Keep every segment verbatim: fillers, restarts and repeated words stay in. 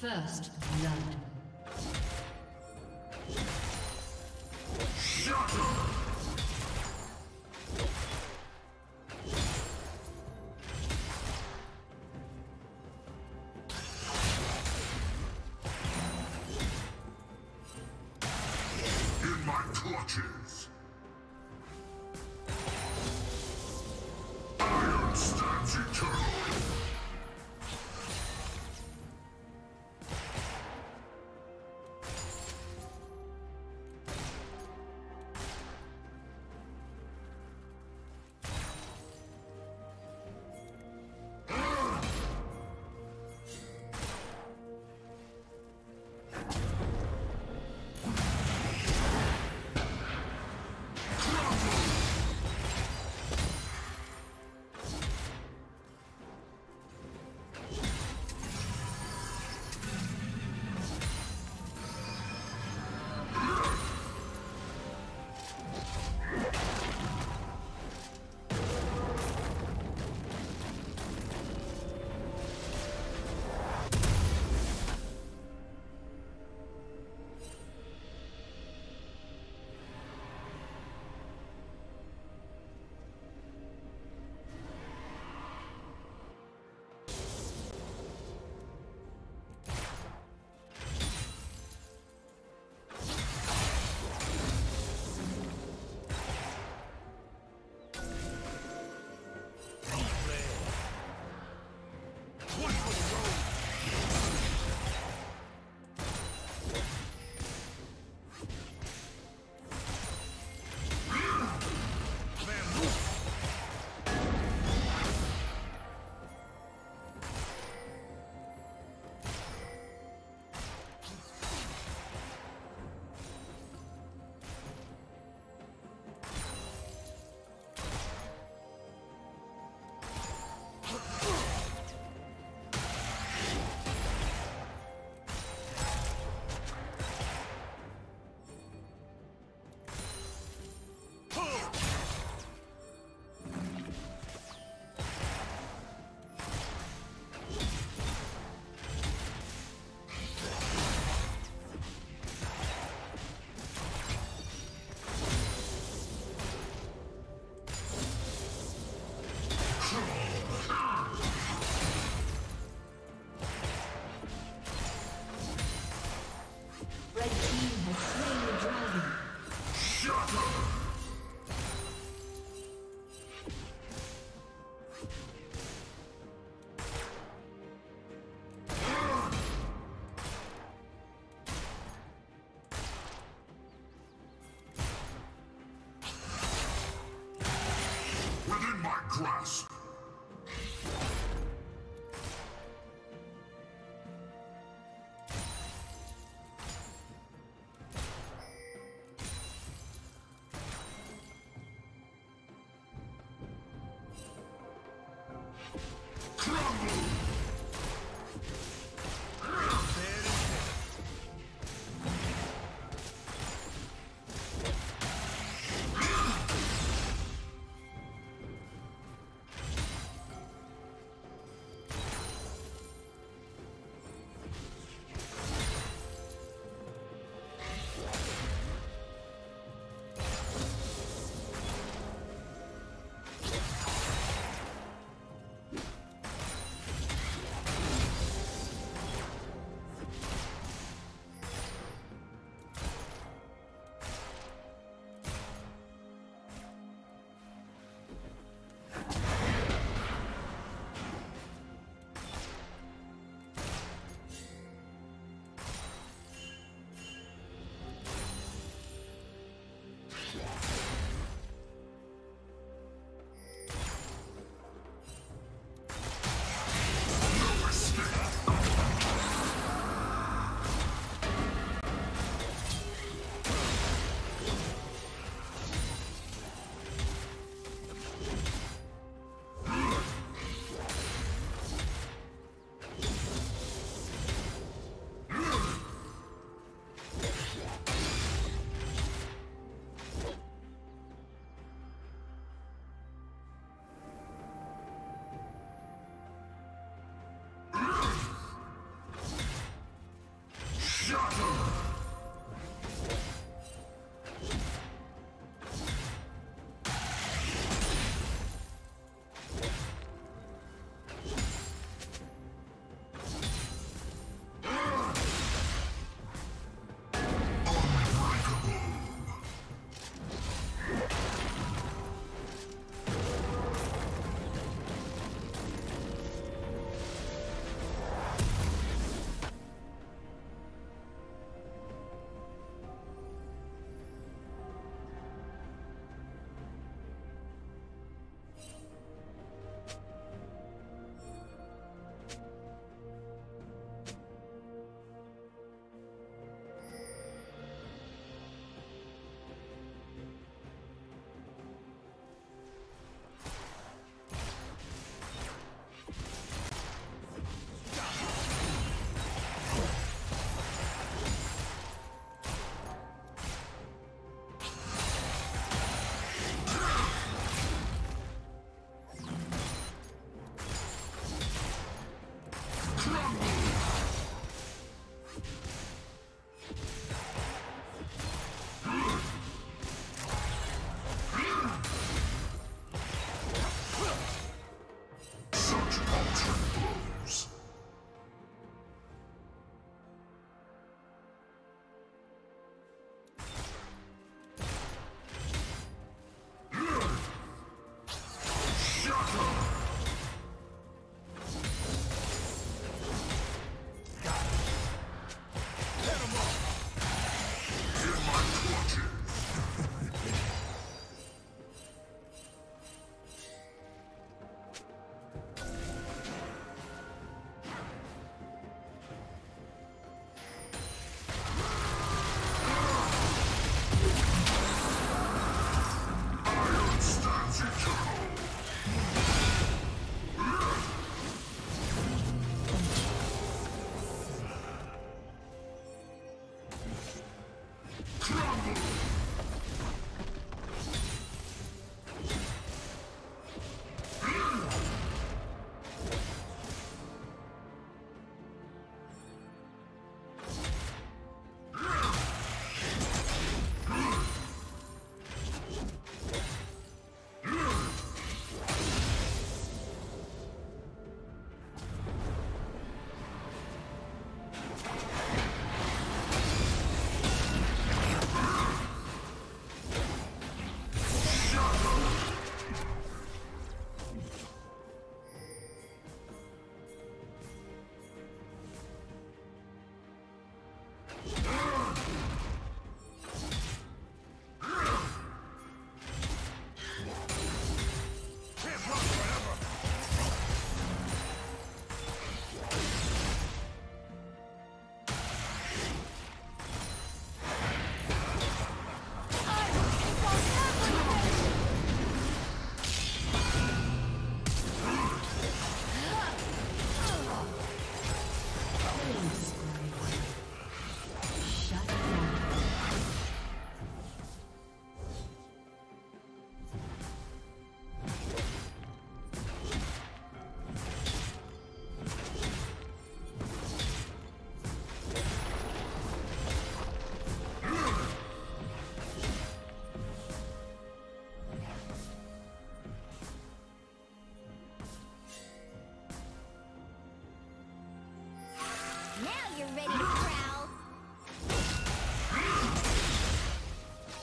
First blood.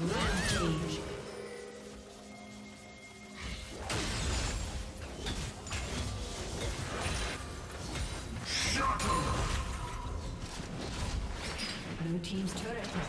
Rampage. Blue team's turret has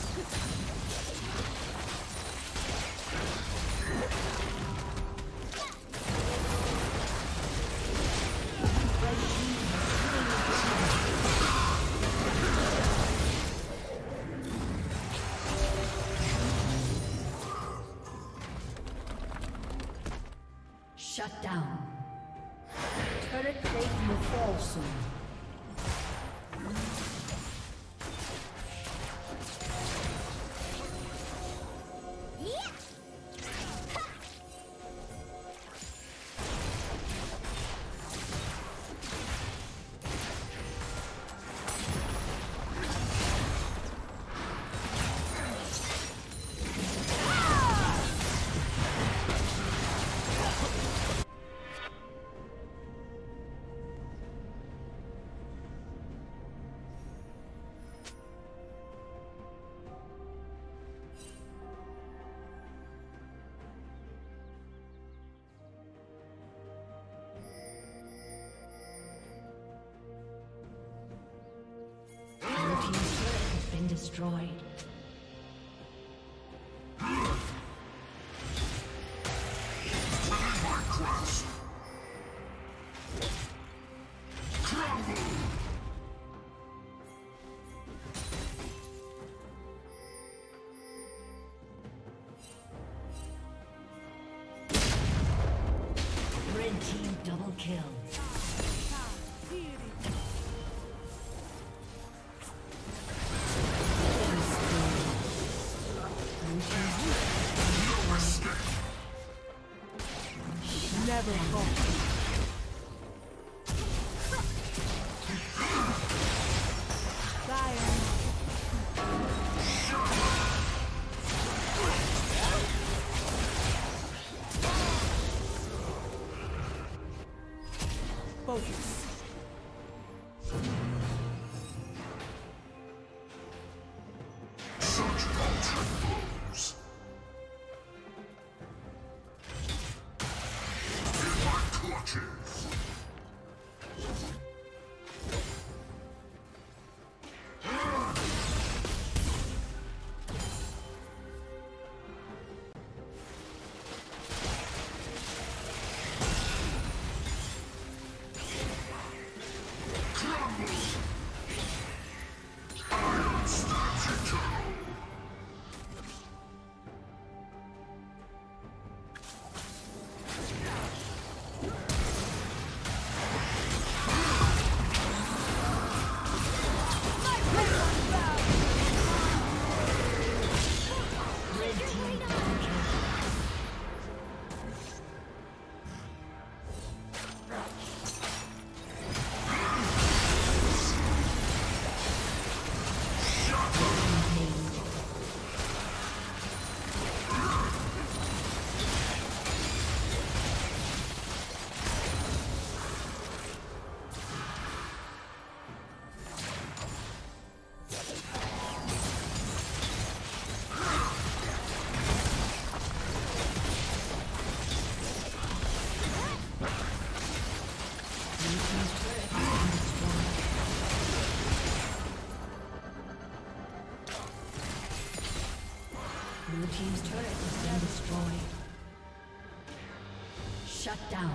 Shut down. Turret plate will fall soon. Destroyed. Red team double kill. Blue team's turret has been destroyed. Shut down.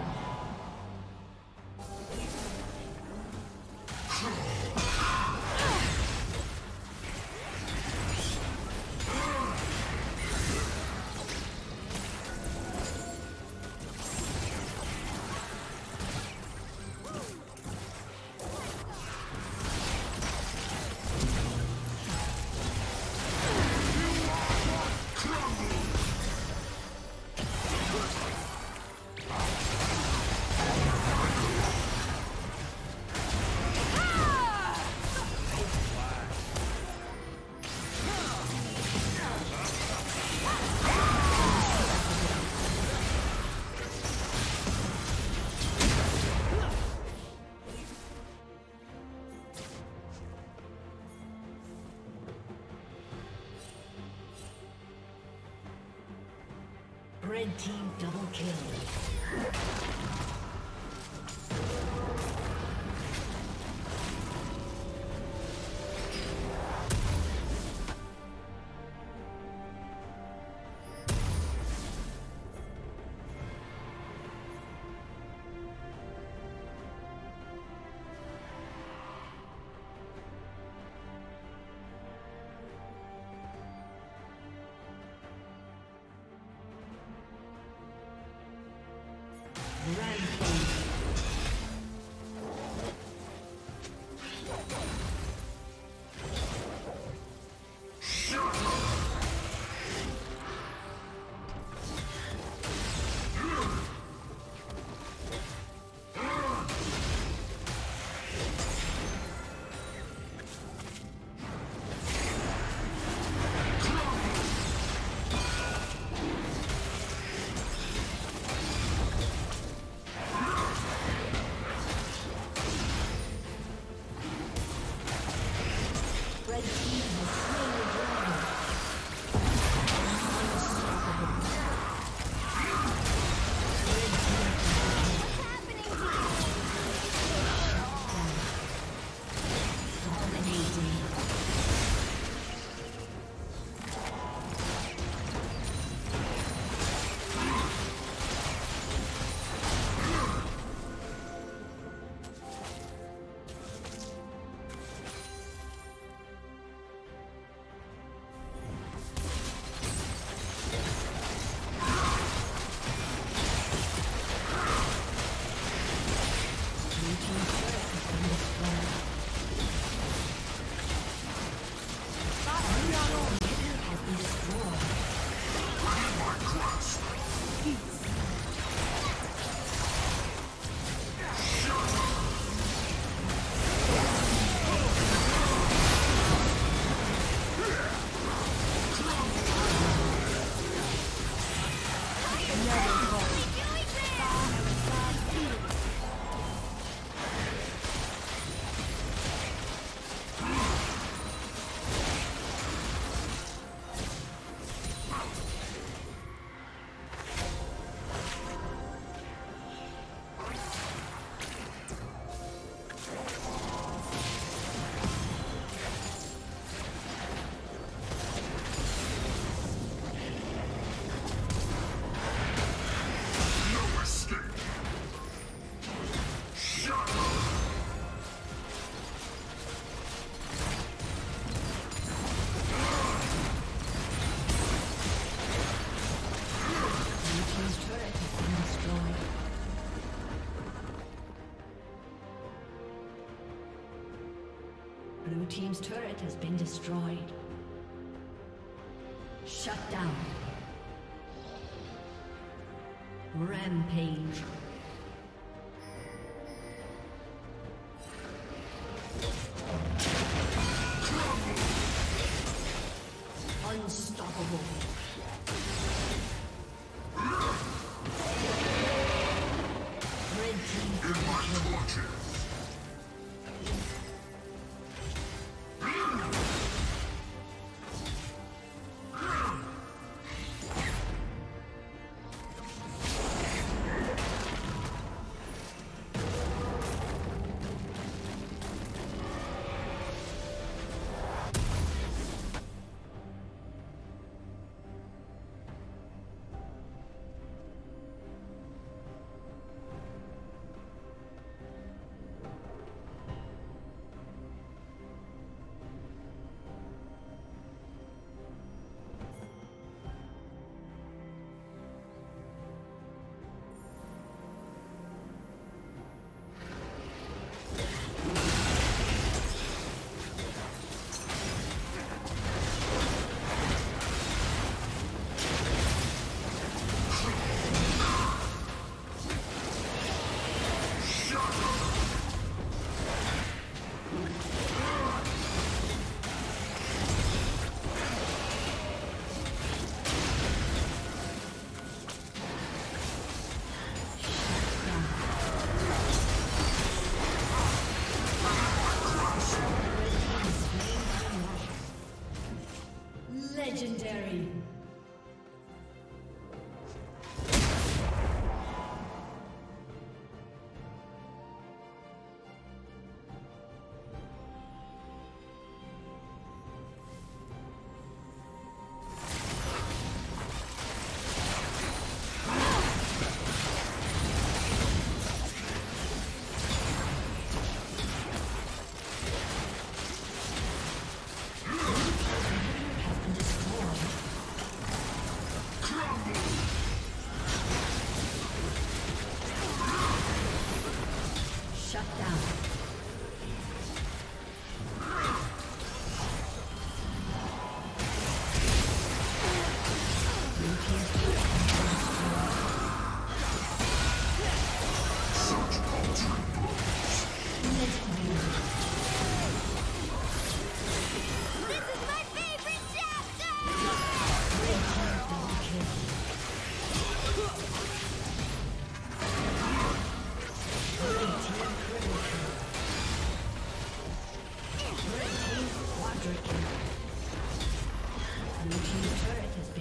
Red team double kill. Team's turret has been destroyed. Shut down. Rampage. Legendary.